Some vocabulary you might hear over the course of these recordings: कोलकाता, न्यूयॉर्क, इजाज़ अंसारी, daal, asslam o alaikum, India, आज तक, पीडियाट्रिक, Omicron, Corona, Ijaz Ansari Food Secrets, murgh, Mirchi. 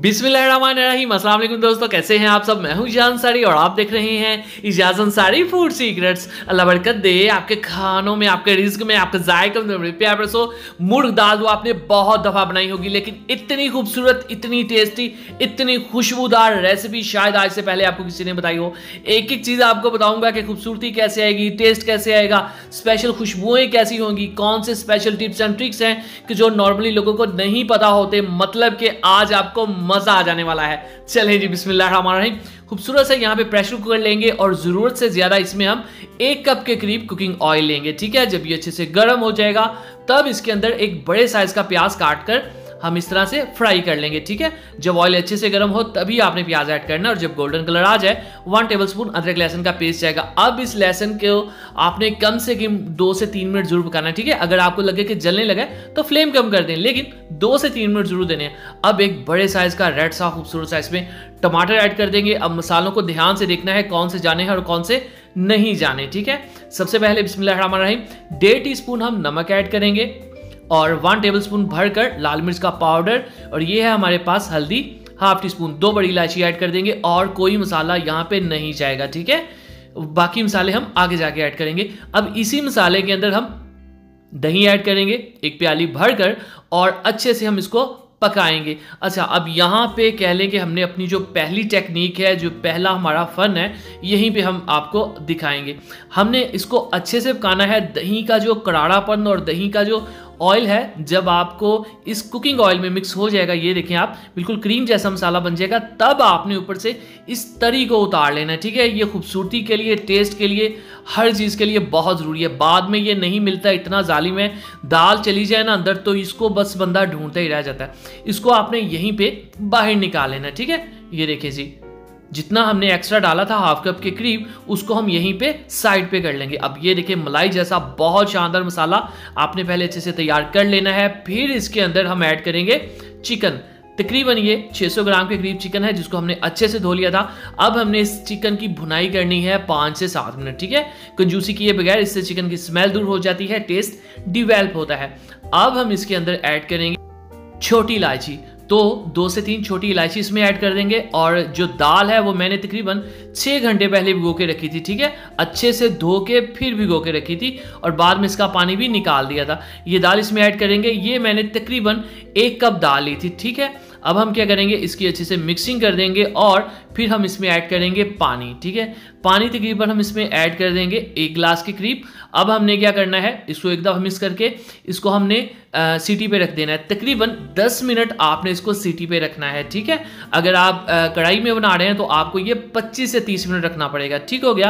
बिस्मिल्लाहिर्रहमानिर्रहीम, अस्सलाम वालेकुम दोस्तों, कैसे हैं आप सब। मैं हूं इजाज़ अंसारी और आप देख रहे हैं इजाज़ अंसारी फूड सीक्रेट्स। अल्लाह बरकत दे आपके खानों में, आपके रिज्क में, आपके जायके में। प्यार बरसो। मुर्ग दाल वो आपने बहुत दफ़ा बनाई होगी, लेकिन इतनी खूबसूरत, इतनी टेस्टी, इतनी खुशबूदार रेसिपी शायद आज से पहले आपको किसी ने बताई हो। एक एक चीज़ आपको बताऊँगा कि खूबसूरती कैसे आएगी, टेस्ट कैसे आएगा, स्पेशल खुशबुएँ कैसी होंगी, कौन से स्पेशल टिप्स एंड ट्रिक्स हैं कि जो नॉर्मली लोगों को नहीं पता होते। मतलब कि आज आपको मजा आ जाने वाला है। चलें जी, बिस्मिल्लाहिर्रहमानिर्रहीम। खूबसूरत से यहाँ पे प्रेशर कुकर लेंगे और ज़रूरत से ज़्यादा इसमें हम 1 कप के करीब कुकिंग ऑयल लेंगे। ठीक है, जब ये अच्छे से गर्म हो जाएगा तब इसके अंदर एक बड़े साइज का प्याज काट कर हम इस तरह से फ्राई कर लेंगे। ठीक है, जब ऑयल अच्छे से गर्म हो तभी आपने प्याज ऐड करना है। और जब गोल्डन कलर आ जाए 1 टेबलस्पून अदरक लहसुन का पेस्ट जाएगा। अब इस लहसुन को आपने कम से कम 2 से 3 मिनट जरूर पकाना है। ठीक है, अगर आपको लगे कि जलने लगे तो फ्लेम कम कर दें, लेकिन 2 से 3 मिनट जरूर देने हैं। अब एक बड़े साइज का रेड सा खूबसूरत साइज में टमाटर ऐड कर देंगे। अब मसालों को ध्यान से देखना है कौन से जाने हैं और कौन से नहीं जाने। ठीक है, सबसे पहले बिस्मिल्लाहिर्रहमानिर्रहीम 1.5 टीस्पून हम नमक ऐड करेंगे और 1 टेबलस्पून भरकर लाल मिर्च का पाउडर, और ये है हमारे पास हल्दी ½ टीस्पून, 2 बड़ी इलायची ऐड कर देंगे। और कोई मसाला यहाँ पे नहीं जाएगा। ठीक है, बाकी मसाले हम आगे जाके ऐड करेंगे। अब इसी मसाले के अंदर हम दही ऐड करेंगे 1 प्याली भरकर और अच्छे से हम इसको पकाएंगे। अच्छा, अब यहाँ पे कह लें कि हमने अपनी जो पहली टेक्निक है, जो पहला हमारा फन है, यहीं पे हम आपको दिखाएंगे। हमने इसको अच्छे से पकाना है। दही का जो करारापन और दही का जो ऑयल है, जब आपको इस कुकिंग ऑयल में मिक्स हो जाएगा, ये देखें आप, बिल्कुल क्रीम जैसा मसाला बन जाएगा। तब आपने ऊपर से इस तरी को उतार लेना है। ठीक है, ये खूबसूरती के लिए, टेस्ट के लिए, हर चीज़ के लिए बहुत ज़रूरी है। बाद में ये नहीं मिलता, इतना जालिम है। दाल चली जाए ना अंदर तो इसको बस बंदा ढूंढता ही रह जाता है। इसको आपने यहीं पर बाहर निकाल लेना। ठीक है, ये देखिए जी, जितना हमने एक्स्ट्रा डाला था 1/2 कप के करीब, उसको हम यहीं पे साइड पे कर लेंगे। अब ये देखिए, मलाई जैसा बहुत शानदार मसाला आपने पहले अच्छे से तैयार कर लेना है। फिर इसके अंदर हम ऐड करेंगे चिकन। तकरीबन ये 600 ग्राम के करीब चिकन है, जिसको हमने अच्छे से धो लिया था। अब हमने इस चिकन की भुनाई करनी है 5 से 7 मिनट। ठीक है, कंजूसी किए बगैर, इससे चिकन की स्मेल दूर हो जाती है, टेस्ट डिवेल्प होता है। अब हम इसके अंदर ऐड करेंगे छोटी इलायची, तो 2 से 3 छोटी इलायची इसमें ऐड कर देंगे। और जो दाल है वो मैंने तकरीबन 6 घंटे पहले भिगो के रखी थी। ठीक है, अच्छे से धो के फिर भिगो के रखी थी और बाद में इसका पानी भी निकाल दिया था। ये दाल इसमें ऐड करेंगे। ये मैंने तकरीबन 1 कप दाल ली थी। ठीक है, अब हम क्या करेंगे, इसकी अच्छे से मिक्सिंग कर देंगे और फिर हम इसमें ऐड करेंगे पानी। ठीक है, पानी तकरीबन हम इसमें ऐड कर देंगे 1 गिलास के करीब। अब हमने क्या करना है, इसको एक दफ़ा मिक्स करके इसको हमने सीटी पे रख देना है। तकरीबन 10 मिनट आपने इसको सीटी पे रखना है। ठीक है, अगर आप कढ़ाई में बना रहे हैं तो आपको ये 25 से 30 मिनट रखना पड़ेगा। ठीक हो गया,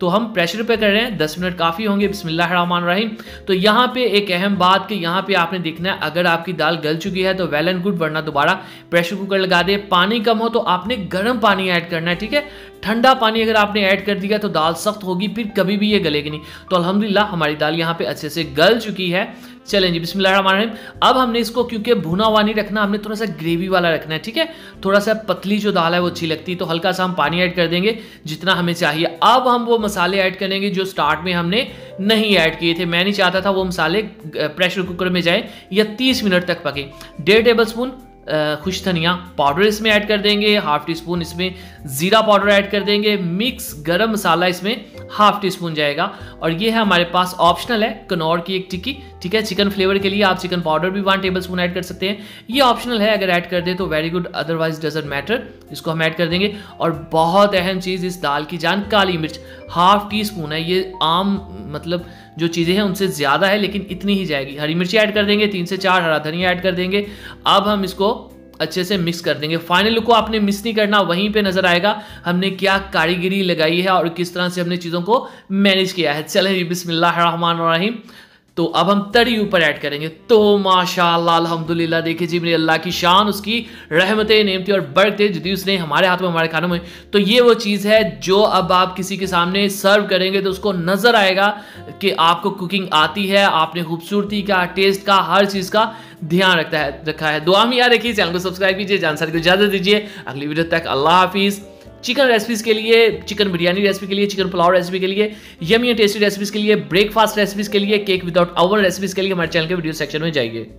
तो हम प्रेशर पे कर रहे हैं, 10 मिनट काफ़ी होंगे। बिस्मिल्लाहिर्रहमानिर्रहीम। तो यहाँ पे एक अहम बात कि यहाँ पे आपने देखना है, अगर आपकी दाल गल चुकी है तो वेल एंड गुड, वरना दोबारा प्रेशर कुकर लगा दे। पानी कम हो तो आपने गर्म पानी ऐड करना है। ठीक है, ठंडा पानी अगर आपने ऐड कर दिया तो दाल सख्त होगी, फिर कभी भी ये गलेगी नहीं। तो अल्हम्दुलिल्लाह हमारी दाल यहाँ पे अच्छे से गल चुकी है। चलें जी, बिस्मिल्लाहिर्रहमानिर्रहीम। अब हमने इसको, क्योंकि भुना हुआ नहीं रखना, हमने थोड़ा सा ग्रेवी वाला रखना है। ठीक है, थोड़ा सा पतली जो दाल है वो अच्छी लगती है, तो हल्का सा हम पानी ऐड कर देंगे जितना हमें चाहिए। अब हम वो मसाले ऐड करेंगे जो स्टार्ट में हमने नहीं ऐड किए थे। मैं नहीं चाहता था वो मसाले प्रेशर कुकर में जाए या 30 मिनट तक पके। 1.5 टेबलस्पून खुश धनिया पाउडर इसमें ऐड कर देंगे, 1/2 टीस्पून इसमें ज़ीरा पाउडर ऐड कर देंगे, मिक्स गरम मसाला इसमें 1/2 टीस्पून जाएगा। और ये है हमारे पास ऑप्शनल है, कनौर की एक टिक्की। ठीक है, चिकन फ्लेवर के लिए आप चिकन पाउडर भी 1 टेबलस्पून ऐड कर सकते हैं। ये ऑप्शनल है, अगर ऐड कर दें तो very good, otherwise doesn't matter. इसको हम ऐड कर देंगे। और बहुत अहम चीज़, इस दाल की जान काली मिर्च 1/2 टीस्पून है। ये आम मतलब जो चीज़ें हैं उनसे ज़्यादा है, लेकिन इतनी ही जाएगी। हरी मिर्ची ऐड कर देंगे 3 से 4, हरा धनिया ऐड कर देंगे। अब हम इसको अच्छे से मिक्स कर देंगे। फाइनल लुक को आपने मिस नहीं करना, वहीं पे नज़र आएगा हमने क्या कारीगरी लगाई है और किस तरह से हमने चीज़ों को मैनेज किया है। चलें, बिस्मिल्लाहिर्रहमानिर्रहीम। तो अब हम तरी ऊपर ऐड करेंगे। तो माशाल्लाह, अल्हम्दुलिल्लाह, देखिए जी, मेरे अल्लाह की शान, उसकी रहमतें, नेमतें और बरकतें जो दी उसने हमारे हाथ में, हमारे खानों में। तो ये वो चीज़ है जो अब आप किसी के सामने सर्व करेंगे तो उसको नज़र आएगा कि आपको कुकिंग आती है, आपने खूबसूरती का, टेस्ट का, हर चीज़ का ध्यान रखा है। दुआ में याद रखिए, चैनल को सब्सक्राइब कीजिए, जानसारी को इजाज़त दीजिए। अगली वीडियो तक अल्लाह हाफिज़। चिकन रेसिपीज़ के लिए, चिकन बिरयानी रेसिपी के लिए, चिकन पुलाव रेसिपी के लिए, यमी टेस्टी रेसिपीज़ के लिए, ब्रेकफास्ट रेसिपीज़ के लिए, केक विदाउट ओवन रेसिपीज़ के लिए हमारे चैनल के वीडियो सेक्शन में जाइए।